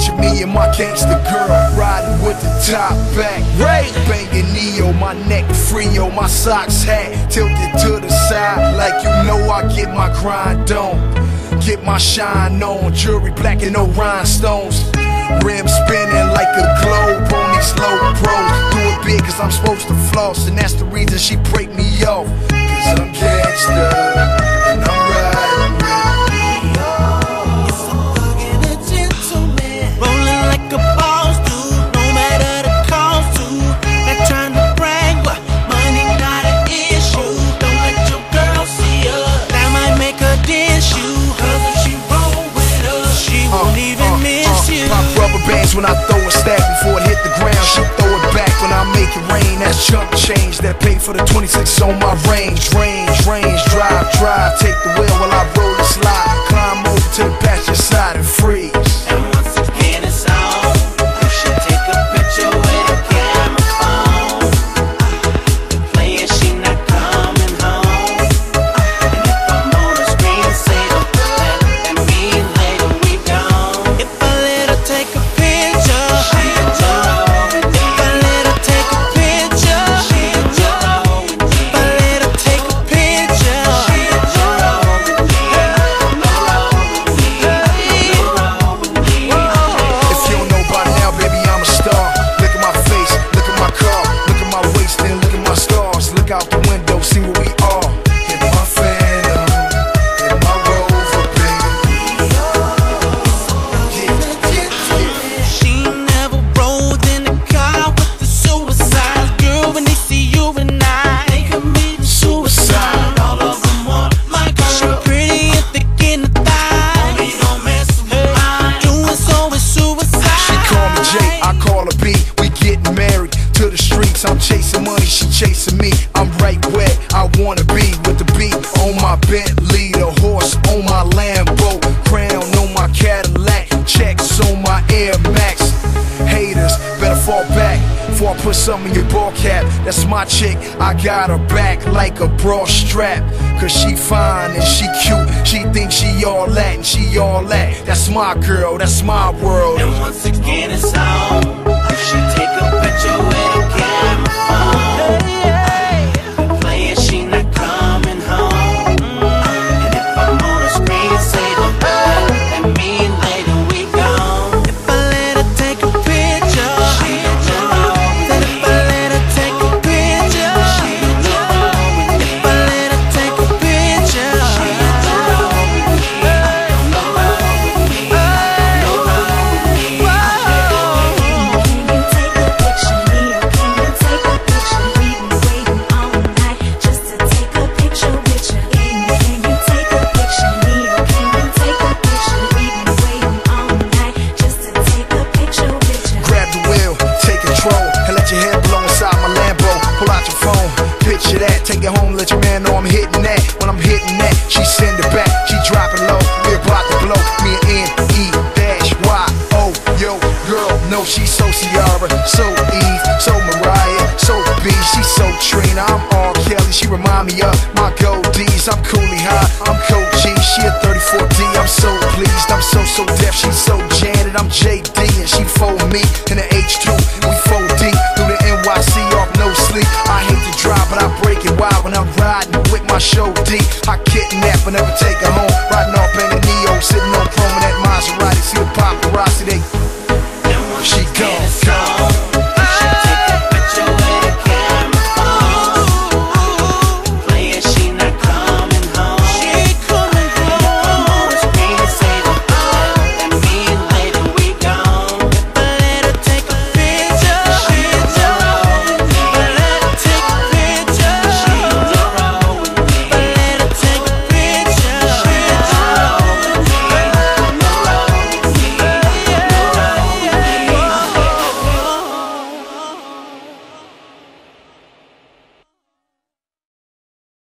Picture me and my gangster girl riding with the top back, right? Banging Ne-Yo, my neck free, yo, my socks hat tilted to the side, like you know I get my grind on, get my shine on. Jewelry black and no rhinestones, rims spinning like a globe on these low pros. Do it big 'cause I'm supposed to floss, and that's the reason she break me off. 'Cause I'm gangster and I'm riding with Ne-Yo. It's a thug and a gentleman, rolling like a boss do, no matter the cost to. Not trying to brag, but money not an issue. Don't let your girl see us, that might make her dish you. 'Cause if she roll with us, she won't even miss you. Pop rubber bands when I throw a stack, before it hit the ground, she'll throw it back. When I make it rain, that's chump change that paid for the 26 on my range. Drive, take the wheel while I roll the slide. Climb over to the passenger side and freeze. And once again it's on, you should take a picture with a camera phone. Playing she not coming home. And if I'm on the screen, say don't let that me later we gone. If I let her take a picture, I'm chasing money, she chasing me. I'm right where I wanna be, with the beat on my Bentley, the horse on my Lambo, crown on my Cadillac, checks on my Air Max. Haters, better fall back before I put something in your ball cap. That's my chick, I got her back like a bra strap. 'Cause she fine and she cute, she thinks she all that and she all that. That's my girl, that's my world. And once again it's on, you should take a picture with a camera. Picture that, take it home, let your man know I'm hitting that. When I'm hitting that, she send it back, she drop it low, we're about to blow. Me and N-E-Y-O, yo, girl, no, she's so Ciara, so Eve, so Mariah, so B, she's so Trina. I'm R Kelly, she remind me of my gold D's. I'm coolie high, I'm Coach G, she a 34D, I'm so pleased. I'm so deaf, she's so Janet, I'm JD, and she fold me in an H2, we 4D, through the NYC off no sleep. I hate to drive, but I break it wild when I'm riding with my show D. I kidnap and never take her home, riding off in a Ne-Yo, sitting on chrome in that Maserati. See the